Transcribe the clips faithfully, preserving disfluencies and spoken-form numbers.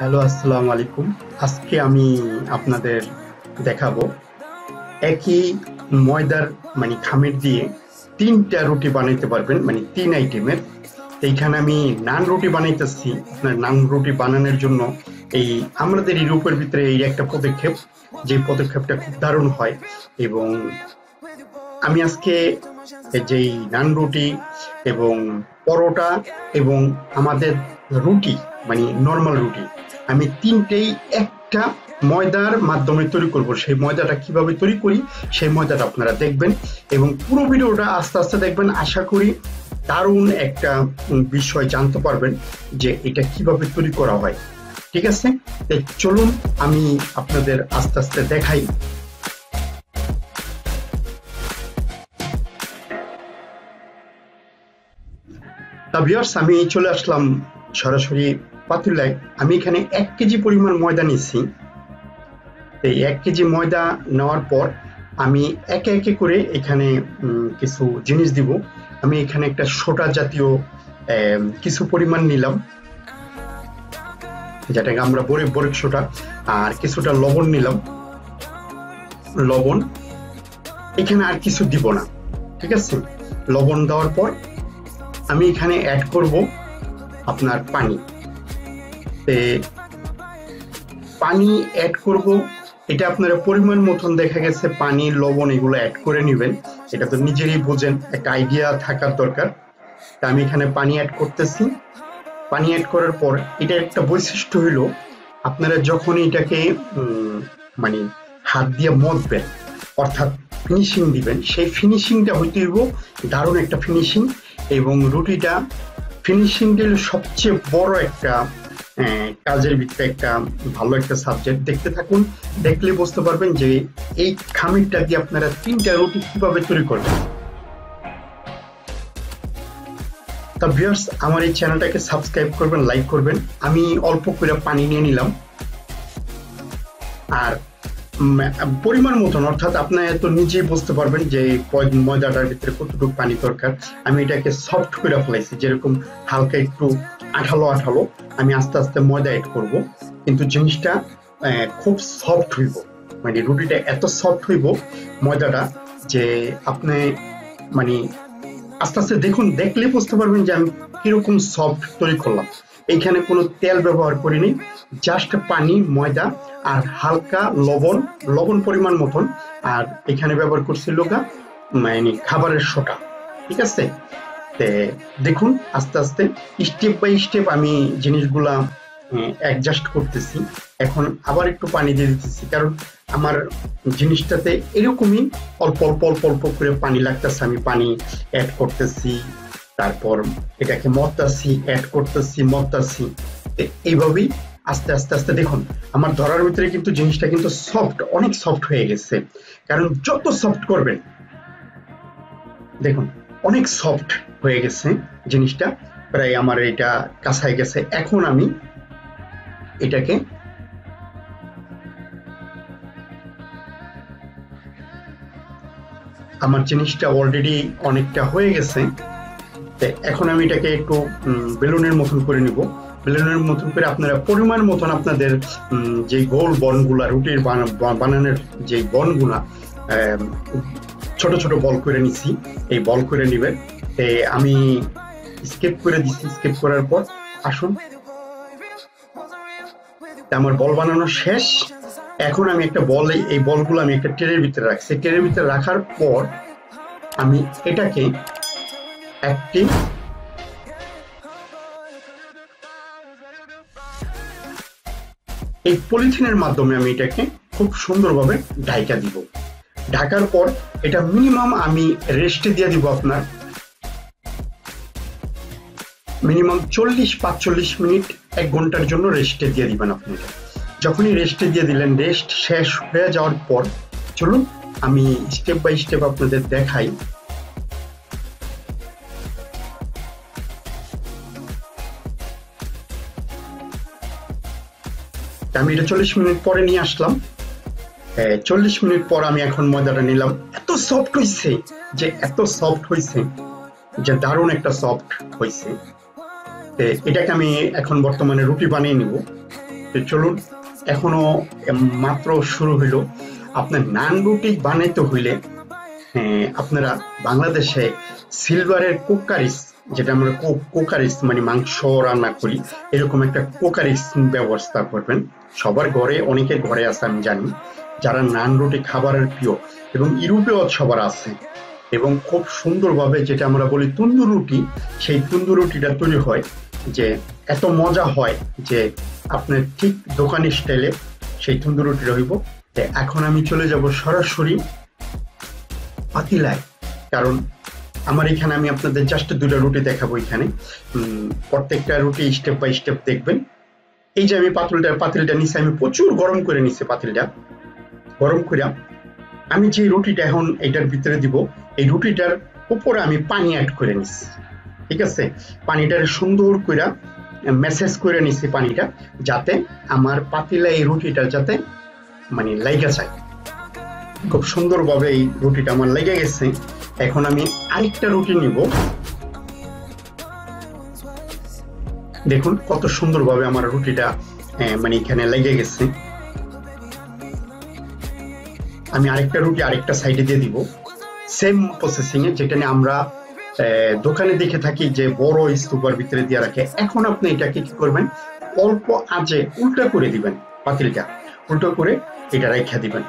Hello अस्सलाम वालेकुम। आज के आमी आपनादेर देखाबो एक ही मयदार माने खामिर दिए तीनटा रुटी बनाइते पारबेन, माने तीन आइटेमेर। एइखाने आमी नान रुटी बानाइतेछि। आपनार नान रुटी बानानोर जोन्नो এই আমাদের ইউরোপের ভিতরে এই একটা পদক্ষেপ, যে পদক্ষেপটা খুব দারুণ হয়। এবং আমি আজকে যেই নান রুটি এবং পরোটা এবং আমাদের রুটি মানে নর্মাল রুটি, আমি তিনটেই একটা ময়দার মাধ্যমে তৈরি করব। সেই ময়দাটা কিভাবে তৈরি করি সেই ময়দাটা আপনারা দেখবেন এবং পুরো ভিডিওটা আস্তে আস্তে দেখবেন। আশা করি দারুণ একটা বিষয় জানতে পারবেন যে এটা কিভাবে তৈরি করা হয়। ঠিক আছে, চলুন আমি আপনাদের আস্তে আস্তে দেখাই। ভিউয়ার্স, আমি চলে আসলাম সরাসরি পাতুলায়। আমি এখানে এক কেজি পরিমাণ ময়দা নিচ্ছি। এই এক কেজি ময়দা নেওয়ার পর আমি একে একে করে এখানে কিছু জিনিস দিব। আমি এখানে একটা সোটা জাতীয় কিছু পরিমাণ নিলাম, যেটাকে আমরা বড়ি বড়ি সোটা, আর কিছুটা লবণ নিলাম। লবণ এখানে আর কিছু দিব না, ঠিক আছে। লবণ দেওয়ার পর আমি এখানে অ্যাড করব আপনার পানি। পানি অ্যাড করব, এটা আপনারা পরিমাণ মতন দেখা গেছে পানি লবণ এগুলো অ্যাড করে নেবেন। এটা তো নিজেরই বোঝেন, একটা আইডিয়া থাকার দরকার। তা আমি এখানে পানি অ্যাড করতেছি। পানি অ্যাড করার পর এটা একটা বৈশিষ্ট্য হলো, আপনারা যখন এটাকে মানে হাত দিয়ে মথবেন অর্থাৎ ফিনিশিং দিবেন, সেই ফিনিশিংটা হইতে হইব দারুণ একটা ফিনিশিং। এবং রুটিটা ফিনিশিং দিলে সবচেয়ে বড় একটা কাজের ভিতরে একটা ভালো একটা সাবজেক্ট। দেখতে থাকুন, দেখলে বুঝতে পারবেন যে এই খামিরটা দিয়ে আপনারা তিনটা রুটি কিভাবে তৈরি করবেন। তা ভিউয়ার্স, আমার এই চ্যানেলটাকে সাবস্ক্রাইব করবেন, লাইক করবেন। আমি অল্প করে পানি নিয়ে নিলাম, আর পরিমাণ মতন অর্থাৎ আপনারা তো নিজেই বুঝতে পারবেন যে ময়দাটার ভিতরে কতটুকু পানি দরকার। আমি এটাকে সফট করে ফেলাইছি, যেরকম হালকা একটু আঠালো আঠালো। আমি আস্তে আস্তে ময়দা অ্যাড করব, কিন্তু জিনিসটা খুব সফট হইব, মানে রুটিটা এত সফট হইব ময়দাটা যে আপনি মানে আস্তে আস্তে দেখুন, দেখলে বুঝতে পারবেন যে আমি কিরকম সফট তৈরি করলাম। এইখানে কোনো তেল ব্যবহার করিনি, জাস্ট পানি ময়দা আর হালকা লবণ, লবণ পরিমাণ মতন, আর এখানে ব্যবহার করছি লোকা মানে খাবারের সোটা, ঠিক আছে। দেখুন আস্তে আস্তে স্টেপ বাই স্টেপ আমি জিনিসগুলা অ্যাডজাস্ট করতেছি। এখন আবার একটু পানি দিয়ে দিতেছি, কারণ আমার জিনিসটাতে এরকমই অল্প অল্প অল্প অল্প করে পানি লাগতেছে। আমি পানি অ্যাড করতেছি, তারপর এটাকে মতাছি অ্যাড করতেছি, মতাছি। এইভাবেই আস্তে আস্তে আস্তে দেখুন আমার ধরার ভিতরে কিন্তু জিনিসটা কিন্তু সফট, অনেক সফট হয়ে গেছে। কারণ যত সফট করবেন, দেখুন অনেক সফট হয়ে গেছে জিনিসটা, প্রায় আমার এটা কাছায় গেছে। এখন আমি এটাকে আমার জিনিসটা অলরেডি অনেকটা হয়ে গেছে। এখন আমি এটাকে একটু বেলুনের মতন করে নিব। বেলুনের মতন করে আপনারা পরিমাণ মতন আপনাদের যে গোল বনগুলা, রুটির বানানোর যে বনগুলা ছোট ছোট বল করে নিছি, এই বল করে নেবেন। আমি স্কেপ করে দিচ্ছি, স্কেপ করার পর আসুন আমার বল বানানো শেষ। এখন আমি একটা বল, এই বলগুলো আমি একটা ট্রের ভিতরে রাখছি। ট্রের ভিতরে রাখার পর আমি এটাকে একটি এই পলিথিনের মাধ্যমে আমি এটাকে খুব সুন্দরভাবে ঢাকা দিব। ঢাকার পর এটা মিনিমাম আমি রেস্টে দিয়ে দিব আপনার মিনিমাম চল্লিশ পাঁচচল্লিশ মিনিট, এক ঘন্টার জন্য রেস্টে দিয়ে দিবেন আপনি। যখনই রেস্টে দিয়ে দিলেন, রেস্ট শেষ হয়ে যাওয়ার পর চলুন আমি স্টেপ বাই স্টেপ আপনাদের দেখাই। আমি এটা চল্লিশ মিনিট পরে নিয়ে আসলাম। চল্লিশ মিনিট পর আমি এখন ময়দাটা নিলাম। এত সফট হয়েছে যে এত সফট হয়েছে যে দারুণ একটা সফট হয়েছে। এটাকে আমি এখন বর্তমানে রুটি বানিয়ে নিব। তো চলুন, এখনো মাত্র শুরু হইলো। আপনার নান রুটি বানাইতে হইলে আপনারা বাংলাদেশে সিলভারের কোকারিস, যেটা আমরা কোকারিস মানে মাংস রান্না করি, এরকম একটা কোকারিস ব্যবস্থা করবেন। সবার ঘরে, অনেকের ঘরে আছে আমি জানি, যারা নান রুটি খাবারের প্রিয়, এবং ইউরোপেও সবার আছে। এবং খুব সুন্দরভাবে যেটা আমরা বলি তন্দুর রুটি, সেই তন্দুর রুটিটা তৈরি হয়, যে এত মজা হয় যে আপনার ঠিক দোকানি স্টাইলে সেই তন্দুর রুটি রইব। এখন আমি চলে যাব সরাসরি পাতিলায়, কারণ আমার এখানে আমি আপনাদের জাস্ট দুটা রুটি দেখাবো। এখানে প্রত্যেকটা রুটি স্টেপ বাই স্টেপ দেখবেন। এই যে আমি পাতিলটা পাতিলটা নিচে আমি প্রচুর গরম করে নিচ্ছি। পাতিলটা গরম করে আমি যে রুটিটা এখন এটার ভিতরে দিব, এই রুটিটার উপরে আমি পানি অ্যাড করে নিচ্ছি। ঠিক আছে, পানিটার সুন্দর করে ম্যাসেজ করে নিচ্ছি পানিটা, যাতে আমার পাতিলা এই রুটিটা যাতে মানে লেগে যায়। খুব সুন্দরভাবে এই রুটিটা আমার লেগে গেছে। এখন আমি আরেকটা রুটি নিব। দেখুন কত সুন্দরভাবে আমার রুটিটা মানে এখানে লেগে গেছে। আমি আরেকটা রুটি আরেকটা সাইডে দিয়ে দিব, সেম প্রসেসিং এ, যেটা নিয়ে আমরা দোকানে দেখে থাকি যে বড় স্তূপার ভিতরে দিয়ে রাখে। এখন আপনি এটাকে কি করবেন, অল্প আঁচে উল্টা করে দিবেন, পাতিলটা উল্টো করে এটা রেখে দিবেন।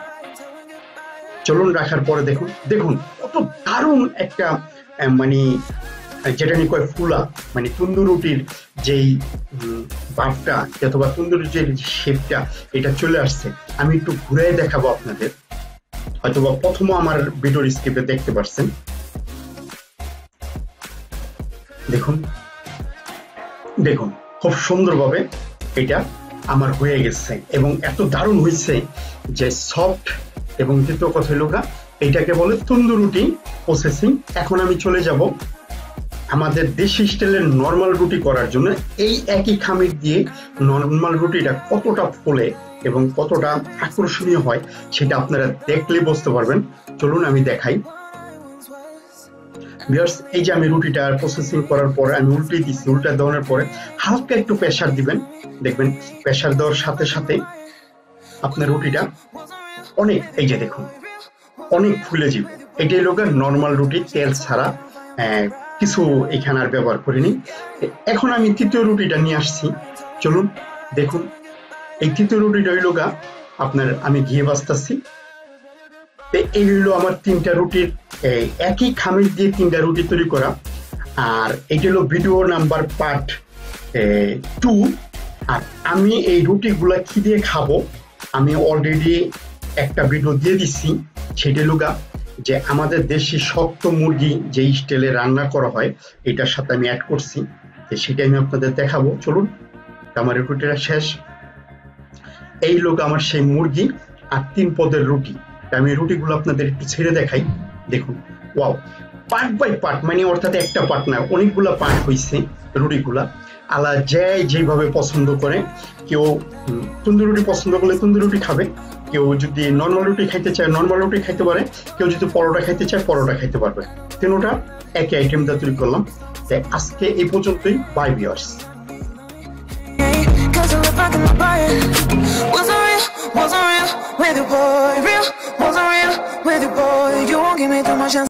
চলুন, রাখার পরে দেখুন, দেখুন কত দারুণ একটা মানে যেটা নিয়ে কয় ফুলা, মানে তন্দুর রুটির যেই বাপটা অথবা তন্দুর রুটির শেপটা, এটা চলে আসছে। আমি একটু ঘুরে দেখাবো আপনাদের, হয়তোবা প্রথম আমার ভিডিওর স্ক্রিপ্টে দেখতে পাচ্ছেন। দেখুন, দেখুন খুব সুন্দরভাবে এটা আমার হয়ে গেছে, এবং এত দারুণ হয়েছে যে সফট। এবং দ্বিতীয় কথা হলো, এটাকে বলে তন্দুর রুটি প্রসেসিং। এখন আমি চলে যাব আমাদের দেশি স্টাইলের নর্মাল রুটি করার জন্য। এই একই খামির দিয়ে নর্মাল রুটিটা কতটা ফোলে এবং কতটা আকর্ষণীয় হয়, সেটা আপনারা দেখলে বুঝতে পারবেন। চলুন আমি দেখাই। এই যে আমি রুটিটা প্রসেসিং করার পরে আমি উল্টে দিচ্ছি। উল্টা দেওয়ার পরে হালকা একটু প্রেসার দিবেন, দেখবেন প্রেসার দেওয়ার সাথে সাথে আপনার রুটিটা অনেক, এই যে দেখুন, অনেক ফুলে যাবে। এটাই লোকের নর্মাল রুটি, তেল ছাড়া কিছু এখানে আর ব্যবহার করিনি। এখন আমি তৃতীয় রুটিটা নিয়ে আসছি। চলুন দেখুন, এই তৃতীয় রুটিটা হইলো গা আপনার আমি ঘিয়ে বাজতাছি। এই হইল আমার তিনটা রুটির একই খামির দিয়ে তিনটা রুটি তৈরি করা। আর এটা হলো ভিডিও নাম্বার পার্ট টু। আর আমি এই রুটিগুলা কি দিয়ে খাবো, আমি অলরেডি একটা ভিডিও দিয়ে দিচ্ছি। সেটা লুকা যে আমাদের দেশি শক্ত মুরগি যে স্টাইলে রান্না করা হয়, এটার সাথে আমি অ্যাড করছি, সেটা আমি আপনাদের দেখাবো। চলুন, আমার রুটিটা শেষ। এই লোক আমার সেই মুরগি আর তিন পদের রুটি। আমি রুটিগুলো আপনাদের একটু ছেড়ে দেখাই। দেখুন, ওয়াও, পার্ট বাই পার্ট, মানে অর্থাৎ একটা পার্ট না, অনেকগুলা পার্ট হয়েছে রুটিগুলা। আলা যে যেভাবে পছন্দ করে, কেউ তন্দুর রুটি পছন্দ করলে তন্দুর রুটি খাবে, কেউ যদি নর্মাল রুটি খাইতে চায় নর্মাল রুটি খাইতে পারে, কেউ যদি পরোটা খাইতে চায় পরোটা খাইতে পারবে। তিনটা একই আইটেম দিয়ে তৈরি করলাম। তাই আজকে এই পর্যন্তই। Bye viewers.